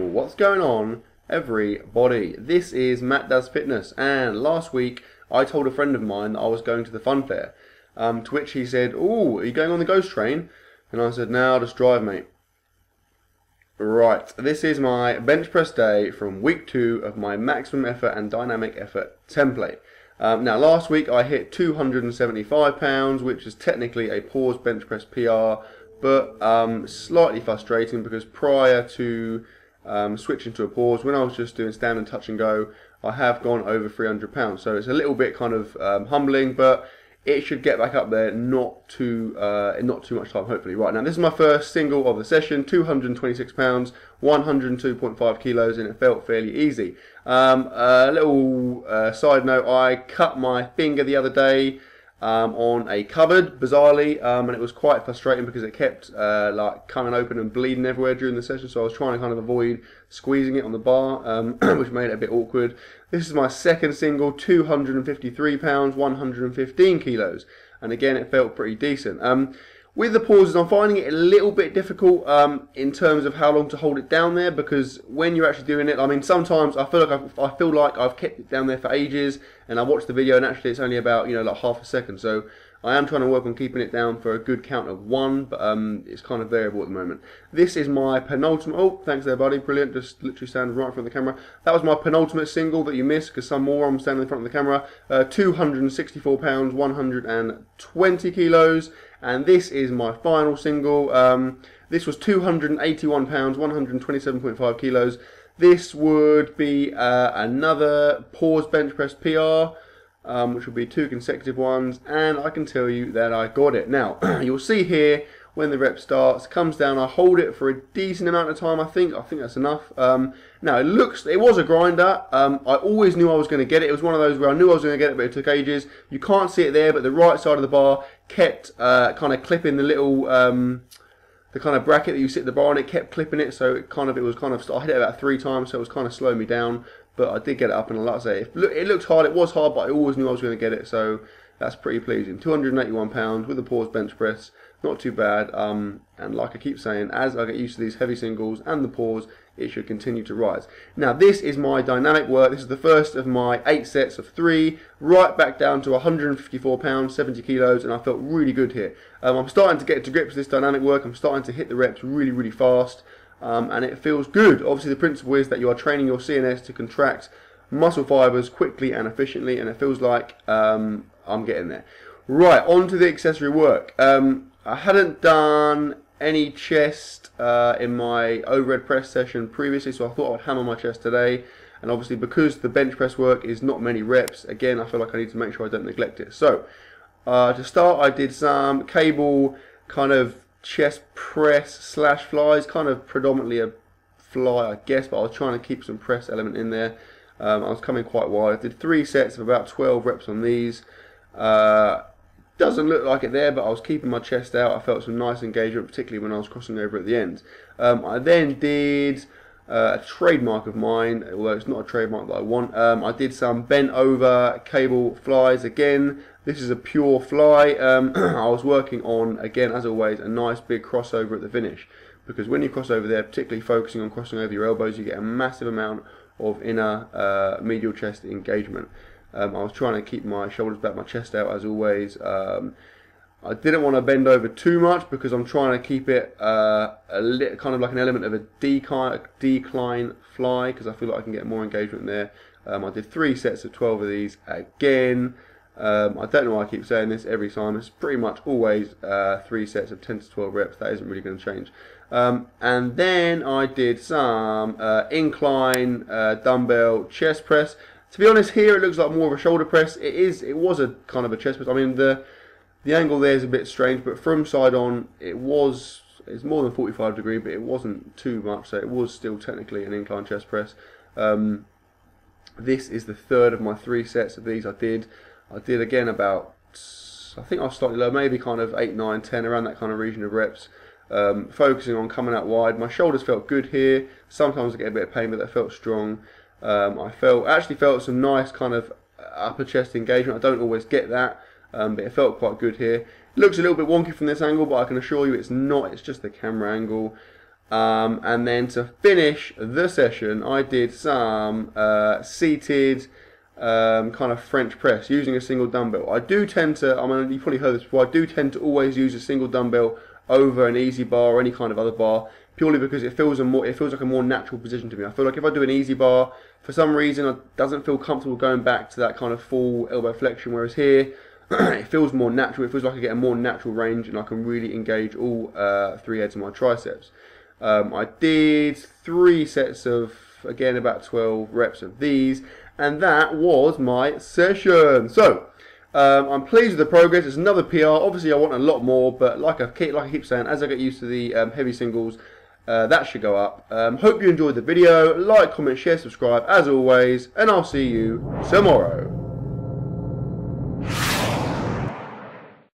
people, what's going on everybody? This is Matt Does Fitness, and last week I told a friend of mine that I was going to the fun fair, to which he said, "Oh, are you going on the ghost train?" And I said, "No, I'll just drive, mate." Right, this is my bench press day from week 2 of my maximum effort and dynamic effort template. Now last week I hit 275 pounds, which is technically a pause bench press PR, but slightly frustrating because prior to switching to a pause, when I was just doing stand and touch and go, I have gone over 300 pounds. So it's a little bit kind of humbling, but it should get back up there not too much time, hopefully. Right, now this is my first single of the session, 226 pounds, 102.5 kilos, and it felt fairly easy. A little side note, I cut my finger the other day on a cupboard, bizarrely, and it was quite frustrating because it kept like coming open and bleeding everywhere during the session, so I was trying to kind of avoid squeezing it on the bar, which made it a bit awkward. This is my second single, 253 pounds, 115 kilos, and again it felt pretty decent. With the pauses, I'm finding it a little bit difficult in terms of how long to hold it down there, because when you're actually doing it, I mean, sometimes I feel like I've kept it down there for ages, and I watch the video, and actually it's only about, you know, like half a second. So I am trying to work on keeping it down for a good count of 1, but it's kind of variable at the moment. This is my penultimate. Oh, thanks there, buddy. Brilliant. Just literally standing right in front of the camera. That was my penultimate single that you missed because some more I'm standing in front of the camera. 264 pounds, 120 kilos. And this is my final single. This was 281 pounds, 127.5 kilos. This would be another pause bench press PR, which would be 2 consecutive ones, and I can tell you that I got it. Now, you'll see here when the rep starts, comes down, I hold it for a decent amount of time, I think that's enough. Now, it was a grinder. I always knew I was going to get it. It was one of those where I knew I was going to get it, but it took ages. You can't see it there, but the right side of the bar kept kind of clipping the little, the kind of bracket that you sit the bar on, it kept clipping it, so it was kind of, I hit it about 3 times, so it was kind of slowing me down, but I did get it up, and like I say, it looked hard, it was hard, but I always knew I was going to get it, so that's pretty pleasing. 281 pounds with a pause bench press, not too bad, and like I keep saying, as I get used to these heavy singles and the pause, it should continue to rise. Now this is my dynamic work. This is the first of my 8 sets of 3, right back down to 154 pounds, 70 kilos, and I felt really good here. I'm starting to get to grips with this dynamic work. I'm starting to hit the reps really, really fast, and it feels good. Obviously, the principle is that you are training your CNS to contract muscle fibers quickly and efficiently, and it feels like I'm getting there. Right, on to the accessory work. I hadn't done any chest in my overhead press session previously, so I thought I'd hammer my chest today, and obviously because the bench press work is not many reps, again I feel like I need to make sure I don't neglect it. So to start, I did some cable kind of chest press slash flies, kind of predominantly a fly I guess, but I was trying to keep some press element in there. I was coming quite wide. I did 3 sets of about 12 reps on these. Doesn't look like it there, but I was keeping my chest out. I felt some nice engagement, particularly when I was crossing over at the end. I then did a trademark of mine, although it's not a trademark that I want. I did some bent over cable flies again. This is a pure fly. I was working on, again as always, a nice big crossover at the finish, because when you cross over there, particularly focusing on crossing over your elbows, you get a massive amount of inner medial chest engagement. I was trying to keep my shoulders back, my chest out as always. I didn't want to bend over too much because I'm trying to keep it kind of like an element of a decline fly, because I feel like I can get more engagement there. I did 3 sets of 12 of these again. I don't know why I keep saying this every time. It's pretty much always 3 sets of 10 to 12 reps. That isn't really going to change. And then I did some incline dumbbell chest press. To be honest, here it looks like more of a shoulder press. It was a kind of a chest press. I mean, the angle there is a bit strange, but from side on, it's more than 45 degree, but it wasn't too much, so it was still technically an incline chest press. This is the third of my 3 sets of these I did. Again about, I think I was slightly low, maybe kind of 8, 9, 10, around that kind of region of reps. Focusing on coming out wide. My shoulders felt good here. Sometimes I get a bit of pain, but that felt strong. I actually felt some nice kind of upper chest engagement. I don't always get that, but it felt quite good here. It looks a little bit wonky from this angle, but I can assure you it's not. It's just the camera angle. And then to finish the session, I did some seated kind of French press using a single dumbbell. I do tend to, I mean, you've probably heard this before, I do tend to always use a single dumbbell over an easy bar or any kind of other bar, purely because it feels like a more natural position to me. I feel like if I do an easy bar, for some reason it doesn't feel comfortable going back to that kind of full elbow flexion, whereas here it feels more natural. It feels like I get a more natural range and I can really engage all three heads of my triceps. I did 3 sets of, again, about 12 reps of these, and that was my session. So I'm pleased with the progress. It's another PR. Obviously I want a lot more, but like I keep saying, as I get used to the heavy singles, that should go up. Hope you enjoyed the video. Like, comment, share, subscribe as always, and I'll see you tomorrow.